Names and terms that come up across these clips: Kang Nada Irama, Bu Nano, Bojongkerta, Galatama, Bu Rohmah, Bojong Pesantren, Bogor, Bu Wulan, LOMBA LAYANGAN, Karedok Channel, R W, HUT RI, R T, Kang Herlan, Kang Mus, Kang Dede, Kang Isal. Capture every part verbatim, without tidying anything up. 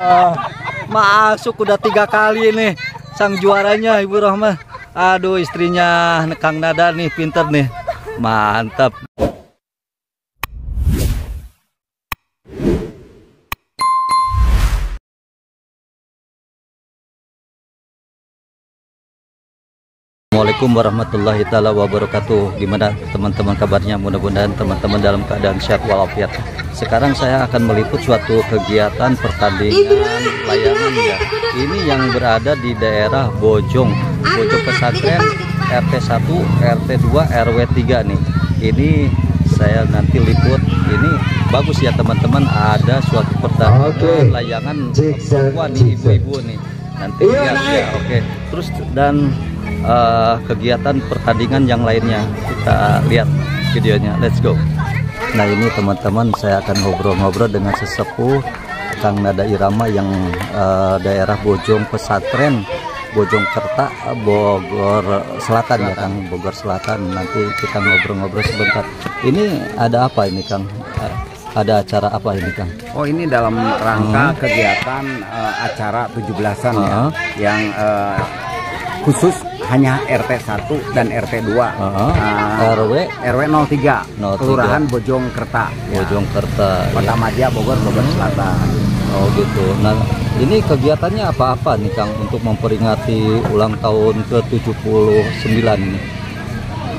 Uh, masuk udah tiga kali nih sang juaranya Ibu Rohmah. Aduh, istrinya Kang Nada nih pinter nih, mantap. Assalamualaikum warahmatullahi taala wabarakatuh. Gimana teman-teman kabarnya? Mudah-mudahan teman-teman dalam keadaan sehat walafiat. Sekarang saya akan meliput suatu kegiatan pertandingan layangan ya. Ini yang berada di daerah Bojong, Bojong Pesantren R T satu, R T dua, R W tiga nih. Ini saya nanti liput. Ini bagus ya teman-teman, ada suatu pertandingan okay. layangan perempuan nih, ibu-ibu nih. Nanti lihat ya. Oke. Okay. Terus dan Uh, kegiatan pertandingan yang lainnya kita lihat videonya, let's go. Nah ini teman-teman, saya akan ngobrol-ngobrol dengan sesepuh Kang Nada Irama yang uh, daerah Bojong Pesantren, Bojongkerta, Bogor Selatan ya Kang, Bogor Selatan. Nanti kita ngobrol-ngobrol sebentar. Ini ada apa ini Kang? Ada acara apa ini Kang? Oh ini dalam rangka hmm. kegiatan uh, acara tujuh belasan uh -huh. ya, yang uh, khusus hanya R T satu dan R T dua, uh -huh. uh, R W nol tiga, Kelurahan Bojongkerta, ya. Bojongkerta, Kota ya. Madia, Bogor, Bogor hmm. Selatan. Oh gitu. Nah, ini kegiatannya apa-apa nih Kang untuk memperingati ulang tahun ke tujuh puluh sembilan ini?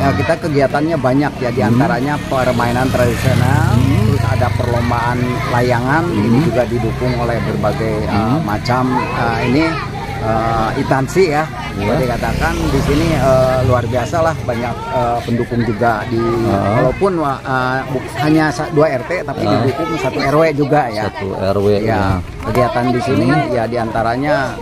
Ya, kita kegiatannya banyak ya, diantaranya hmm. permainan tradisional, hmm. terus ada perlombaan layangan, hmm. ini juga didukung oleh berbagai hmm. uh, macam uh, ini. Uh, itansi ya, yeah. dikatakan di sini uh, luar biasa lah, banyak uh, pendukung juga di uh. walaupun uh, hanya dua R T tapi uh. didukung satu R W juga ya. Satu R W ya. Kegiatan di sini hmm. ya diantaranya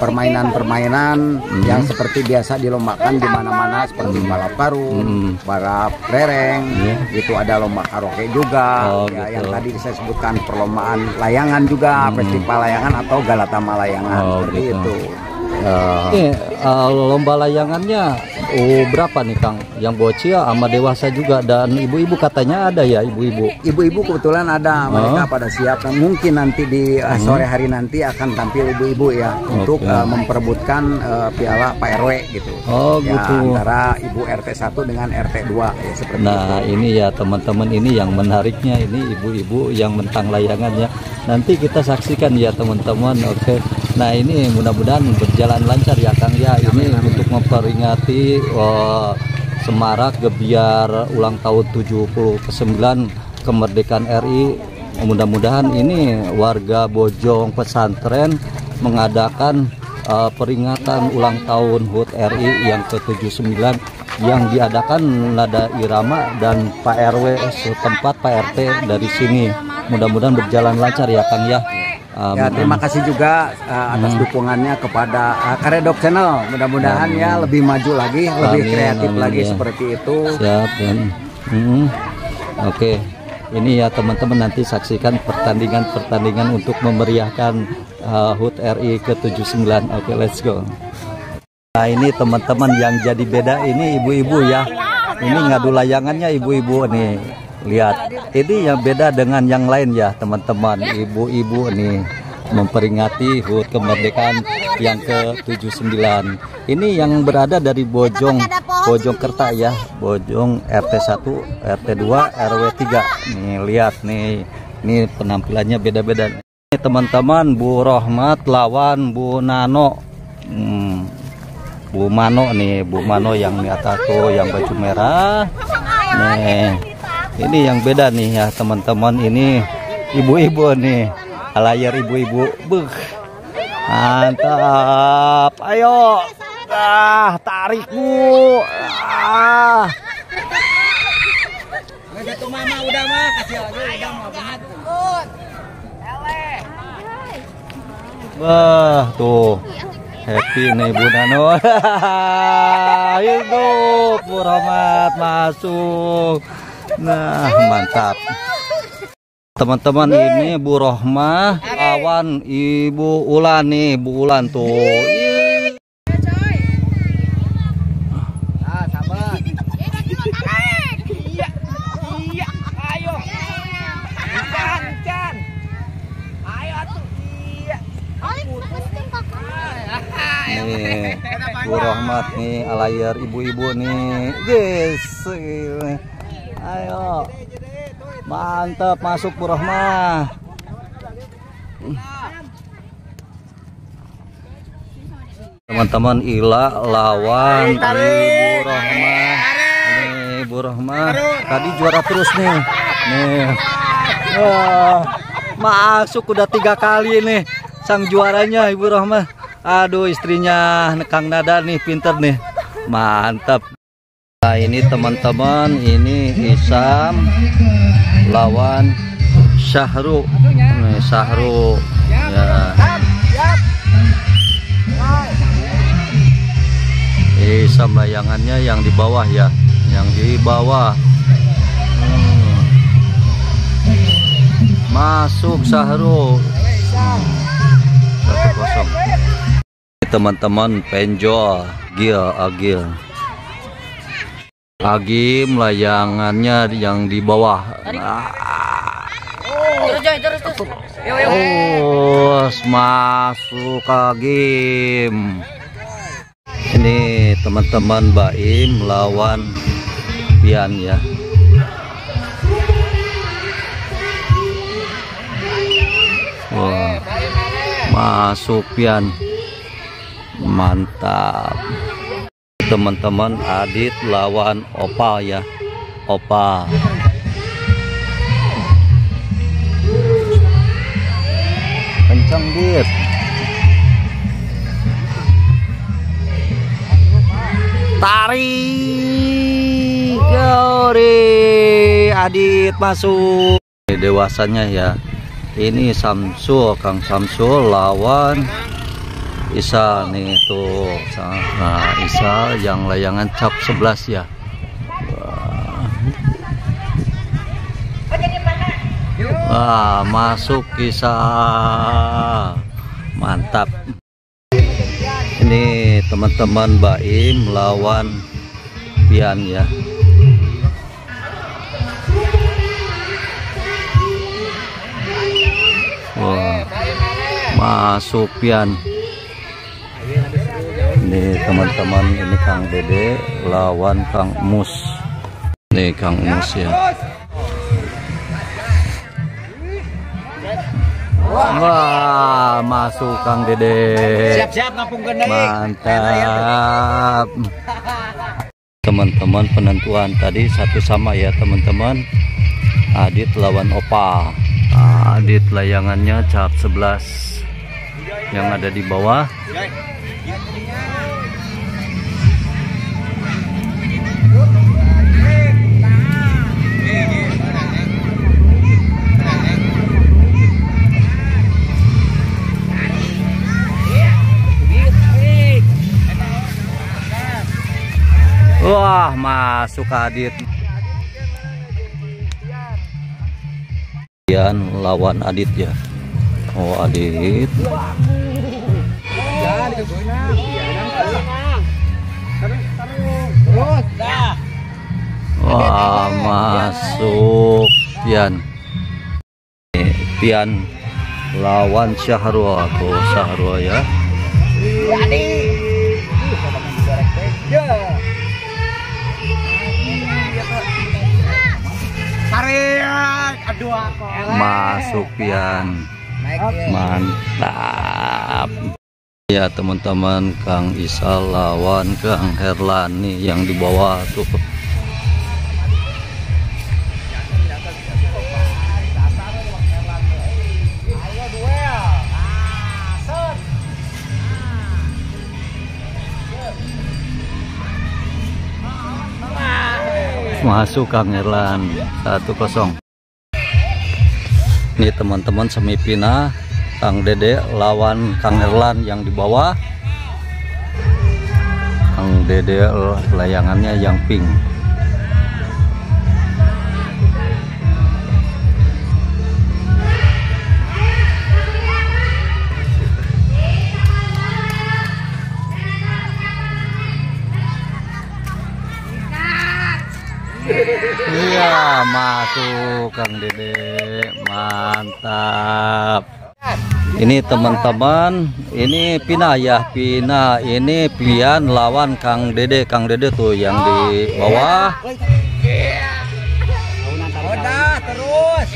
permainan-permainan uh, hmm. yang seperti biasa dilombakan di mana-mana seperti hmm. balap karung, hmm. balap lereng, yeah. itu ada lomba karaoke juga, oh, ya, gitu. Yang tadi saya sebutkan perlombaan layangan juga, hmm. festival layangan atau Galatama layangan. Oh, gitu. Itu uh, ini, uh, lomba layangannya uh, berapa nih Kang? Yang bocil sama dewasa juga, dan ibu-ibu katanya ada ya, ibu-ibu. Ibu-ibu kebetulan ada, mereka uh. pada siap. Mungkin nanti di uh, sore hari nanti akan tampil ibu-ibu ya, okay. untuk uh, memperebutkan uh, piala Pak R W gitu. Oh ya, gitu. Antara ibu R T satu dengan R T dua ya, seperti nah itu. Ini ya teman-teman, ini yang menariknya, ini ibu-ibu yang mentang layangannya. Nanti kita saksikan ya teman-teman. Oke. Okay. Nah ini mudah-mudahan berjalan lancar ya Kang ya. Ini amin, amin. Untuk memperingati uh, semarak gebiar ulang tahun tujuh puluh sembilan kemerdekaan R I. Mudah-mudahan ini warga Bojong Pesantren mengadakan uh, peringatan ulang tahun H U T R I yang ke tujuh puluh sembilan yang diadakan Nada Irama dan Pak R W setempat, Pak R T dari sini. Mudah-mudahan berjalan lancar ya Kang ya. Um, ya, terima kasih juga uh, atas hmm. dukungannya kepada uh, Karedok Channel. Mudah-mudahan ya lebih maju lagi, amin, lebih kreatif amin, lagi ya. Seperti itu. Siap. Hmm. Hmm. Oke, okay. Ini ya teman-teman, nanti saksikan pertandingan-pertandingan untuk memeriahkan uh, H U T R I ke tujuh puluh sembilan. Oke, okay, let's go. Nah ini teman-teman yang jadi beda ini ibu-ibu ya. Ini ngadu layangannya ibu-ibu nih. Lihat, ini yang beda dengan yang lain ya teman-teman, ibu-ibu nih memperingati H U T kemerdekaan yang ke tujuh puluh sembilan. Ini yang berada dari Bojong, Bojongkerta ya, Bojong R T satu, R T dua, R W tiga. Nih lihat nih, ini penampilannya beda-beda. Ini teman-teman, Bu Rohmah lawan Bu Nano. Hmm, Bu Mano nih, Bu Mano yang niatato yang baju merah. Nih. Ini yang beda nih ya teman-teman, ini ibu-ibu nih, layar ibu-ibu, buh, mantap, ayo, ah, tarik bu, ah, itu mama udah mah, kasih lagi, udah mah banget, wah tuh, happy nih Bu Nano, itu Bu Rohmah masuk. Nah mantap teman-teman, ini Bu Rohmah lawan Ibu Ulan nih, Bu Ulan tuh. Nah, sabar. Iya, iya, ayo. Can, can. Ayo atuh. nih, Bu Rohmah nih, alayar ibu-ibu nih, yes, ayo, mantap masuk Bu Rohmah. Teman-teman, Ila lawan Bu Rohmah nih, Bu Rohmah tadi juara terus nih, nih, wah, masuk udah tiga kali nih. Sang juaranya Ibu Rohmah. Aduh, istrinya Kang Nada nih pinter nih. Mantap. Nah, ini teman-teman, ini Isam lawan Syahru. Nih Syahru. Ya. Isam layangannya yang di bawah ya, yang di bawah. Hmm. Masuk Syahru. Teman-teman, penjol Agil, Agil Agim layangannya yang di bawah. Oh, masuk Agim. Ini teman-teman, Baim lawan Pian ya. Wah, masuk Pian. Mantap. Teman-teman, Adit lawan Opa ya. Opa. Kencang Dit. Tarik. Gori. Adit masuk. Dewasanya ya. Ini Samsul, Kang Samsul lawan Isal nih tuh. Nah, Isal yang layangan cap sebelas ya. Wah, masuk Isal. Mantap. Ini teman-teman, Baim lawan Pian ya. Wah, masuk Pian. Ini teman-teman, ini Kang Dede lawan Kang Mus. Nih Kang Mus ya. Wah, masuk Kang Dede. Siap-siap ngapung gendeng. Mantap. Teman-teman, penentuan tadi satu sama ya teman-teman. Adit lawan Opa. Adit layangannya cap sebelas yang ada di bawah. Wah, masuk Adit. Pian lawan Adit ya. Oh, Adit. Wah, masuk Pian. Pian lawan Syahrul atau Syahrul ya. Masuk Pian. Mantap. Ya teman-teman, Kang Isal lawan Kang Herlan nih yang di bawah tuh. Masuk Kang Herlan satu kosong. Ini teman-teman, semifinal Kang Dede lawan Kang Herlan yang di bawah. Kang Dede layangannya yang pink. Iya, masuk Kang Dede. Mantap. Ini teman-teman, ini Pina ya, Pina ini Pian lawan Kang Dede. Kang Dede tuh yang di bawah. Udah terus.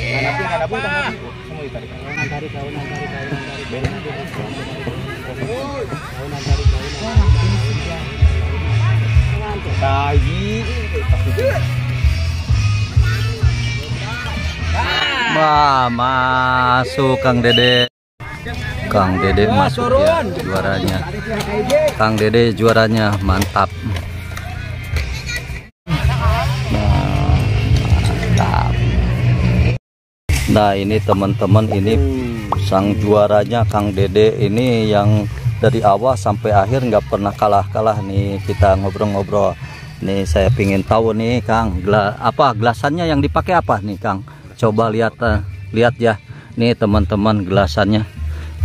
Wah, masuk Kang Dede. Kang Dede masuk ya, juaranya. Kang Dede juaranya, mantap. Nah, mantap. Nah, ini teman-teman, ini sang juaranya Kang Dede ini yang dari awal sampai akhir nggak pernah kalah-kalah nih. Kita ngobrol-ngobrol. Nih saya pingin tahu nih Kang, gela, apa gelasannya yang dipakai apa nih Kang? Coba lihat, uh, lihat ya. Nih teman-teman gelasannya.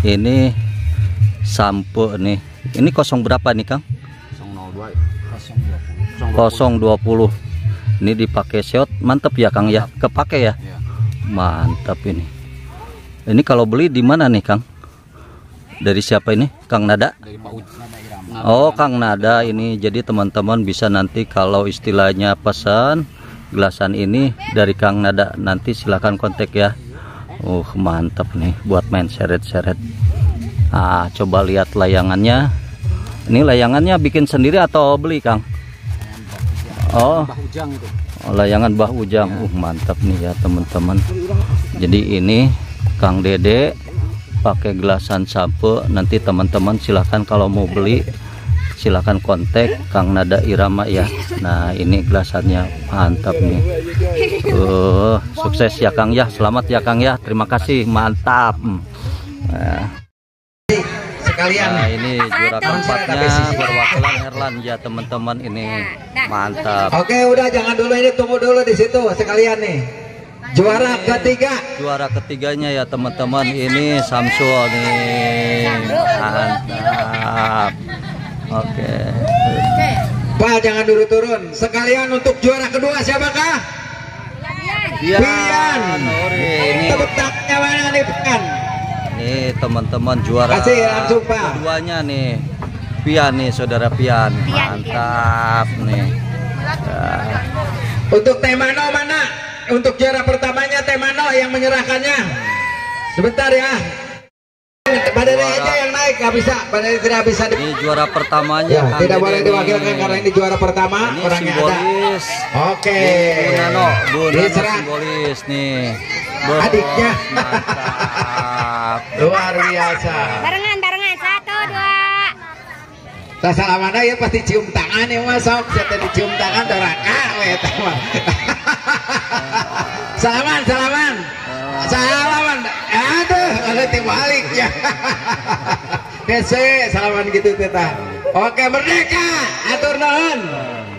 Ini sampo nih. Ini kosong berapa nih Kang? nol dua nol. Ini dipakai shot, mantep ya Kang ya. Kepake ya. Mantap ini. Ini kalau beli di mana nih Kang? Dari siapa ini? Kang Nada? Dari Pak Nada Irama. Oh, Kang Nada ini. Jadi teman-teman bisa nanti kalau istilahnya pesan gelasan ini dari Kang Nada, nanti silahkan kontak ya. Uh, mantap nih buat main seret-seret. Ah, coba lihat layangannya. Ini layangannya bikin sendiri atau beli, Kang? Oh, layangan Bah Ujang. Uh, mantap nih ya, teman-teman. Jadi ini Kang Dede pakai gelasan sampo. Nanti teman-teman silahkan kalau mau beli silahkan kontak Kang Nada Irama ya. Nah, ini gelasannya mantap nih. Uh, sukses ya Kang ya, selamat ya Kang ya, terima kasih, mantap. Nah, sekalian. Nah, ini juara keempatnya perwakilan Herlan ya teman-teman ini, mantap. Oke, udah jangan dulu ini, tunggu dulu di situ sekalian nih. Juara ketiga. Juara ketiganya ya teman-teman ini Samsul nih, mantap. Oke. Okay. Pak jangan dulu turun. Sekalian untuk juara kedua siapakah? Pian. Pian. Ini tepuk tangannya mana nih Pian? Nih teman-teman juara kasih, langsung, Pak. Keduanya nih. Pian nih saudara Pian. Mantap nih. Ya. Untuk Temano mana? Untuk juara pertamanya Temano yang menyerahkannya. Sebentar ya. Badan aja yang naik nggak bisa, badan tidak bisa. Ini juara pertamanya. Ya, tidak boleh diwakilkan ini. Karena ini juara pertama. Ini orangnya simbolis. Ada. Oke. Bu Nano, Bu Nano simbolis nih. Boros, adiknya. Luar biasa. Barengan, barengan satu dua. Sasaran ada ya pasti cium tangan ya mas. Sok saya dicium tangan doraka. Salaman, salaman, salaman. Aduh, ada terbalik ya. Dese, salaman gitu teteh. Oke, merdeka, atur nuhun.